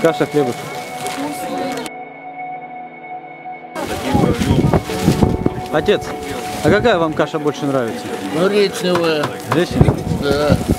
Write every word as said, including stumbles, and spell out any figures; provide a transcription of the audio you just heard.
Каша, хлебушек. Отец, а какая вам каша больше нравится? Ну, гречневая. Гречневая? Да.